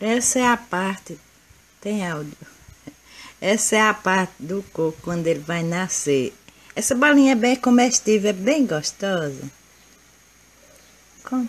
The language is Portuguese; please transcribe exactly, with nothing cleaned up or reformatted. Essa é a parte, tem áudio, essa é a parte do coco quando ele vai nascer. Essa bolinha é bem comestível, é bem gostosa. Como?